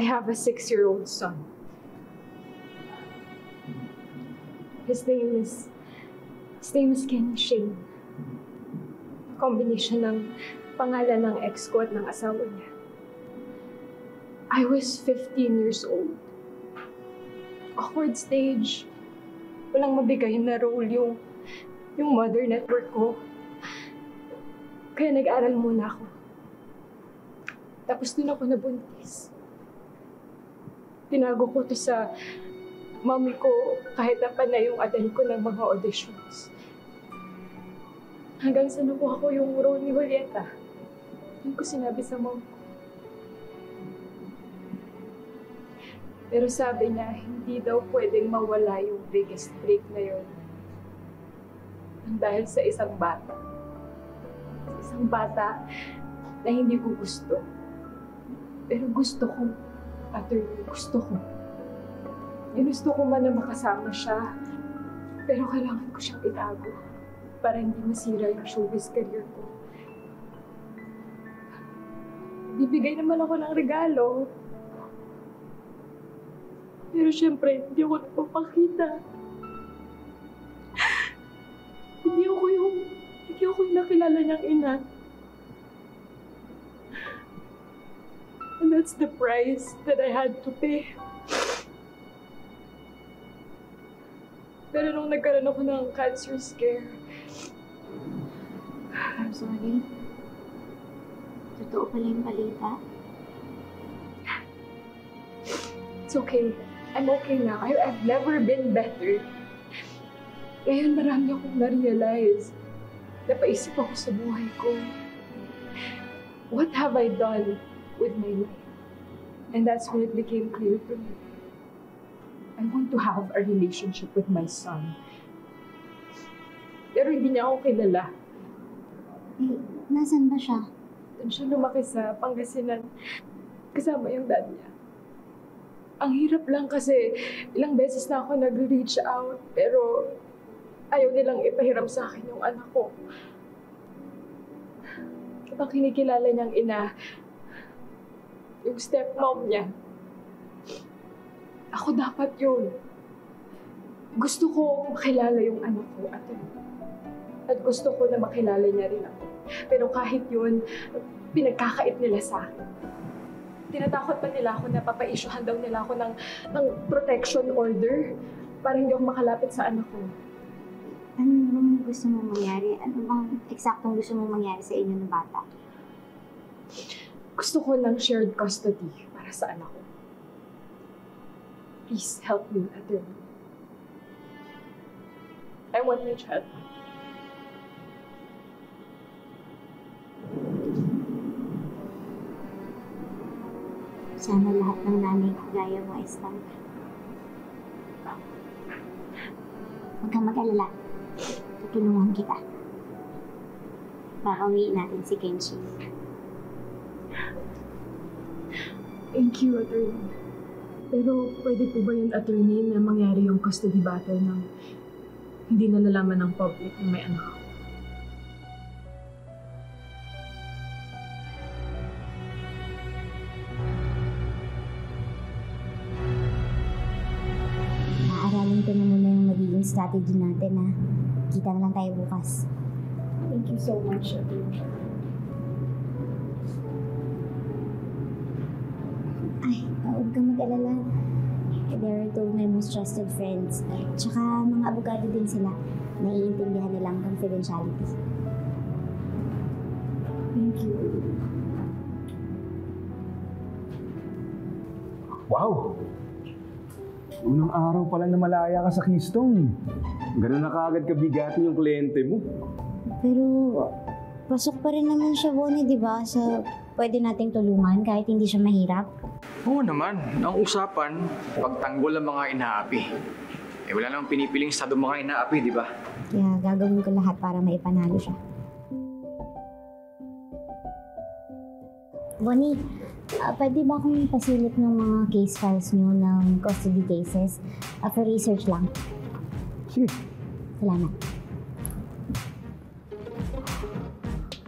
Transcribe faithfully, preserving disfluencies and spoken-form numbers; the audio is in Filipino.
I have a six-year-old son. His name is... His name is Kenny Shane. Kombinasyon ng pangalan ng ex ko at ng asawa niya. I was fifteen years old. Awkward stage. Walang mabigay na role yung... yung mother network ko. Kaya nag-aral muna ako. Tapos doon ako nabuntis. Tinago ko to sa mami ko kahit na pa na yung adan ko ng mga auditions. Hanggang sa nakuha ko yung Ronny Julieta. Yun ko sinabi sa mom ko. Pero sabi niya, hindi daw pwedeng mawala yung biggest break na yun. Dahil sa isang bata. Sa isang bata na hindi ko gusto. Pero gusto ko. Atoy, gusto ko. Ginusto ko man na makasama siya, pero kailangan ko siyang itago para hindi masira yung showbiz career ko. Bibigay naman ako ng regalo. Pero siyempre, hindi ako napapakita. Hindi ako yung... Hindi ako yung nakilala niyang ina. And that's the price that I had to pay. Pero nung nagkaroon ako ng cancer scare. I'm sorry. Totoo pala yung balita? It's okay. I'm okay now. I, I've never been better. Ngayon marami akong na-realize. Napaisip ako sa buhay ko. What have I done with my life? And that's when it became clear to me. I want to have a relationship with my son. Pero hindi niya ako kilala. Eh, nasan ba siya? Doon siya lumaki sa Pangasinan. Kasama yung dad niya. Ang hirap lang kasi ilang beses na ako nag-reach out pero ayaw nilang ipahiram sa akin yung anak ko. Kapag kinikilala niyang ina, yung stepmom niya. Ako dapat yun. Gusto ko makilala yung anak ko at at gusto ko na makilala niya rin ako. Pero kahit yun, pinagkakait nila sa akin. Tinatakot pa nila ako na papaisyuhan daw nila ako ng, ng protection order para hindi ako makalapit sa anak ko. Ano bang gusto mong mangyari? Ano bang eksaktong gusto mong mangyari sa inyo ng bata? Gusto ko ng shared custody para sa anak ko. Please help me, attorney. I want my child. Sana lahat ng nanay kagaya mo ay stand. Huwag kang mag-alala. Tutulungan kita. Bawi natin si Kenshi. Thank you, attorney. Pero pwede po ba yun, attorney, na mangyari yung custody battle ng hindi nalalaman ng public na may anak? Naaralin ko na muna yung magiging strategy natin, ha? Kita na lang tayo bukas. Thank you so much, attorney. Ay, huwag kang mag-alala. There are two of my most trusted friends. Tsaka mga abogado din sila. Naiintindihan nila ang confidentiality. Thank you. Wow! Unang araw pa lang na malaya ka sa Keystone. Ganun na kaagad kabigati yung kliyente mo. Pero pasok pa rin naman siya, Bonnie, di ba? Sa pwede nating tulungan kahit hindi siya mahirap. Oo naman. Ang usapan, pagtanggol ang mga inaapi. Eh, wala namang pinipiling sa mga inaapi, di ba? Yeah, gagawin ko lahat para maipanalo siya. Bonnie, uh, pwede ba akong pasilip ng mga case files niyo ng custody cases? Uh, for research lang. Sure. Salamat.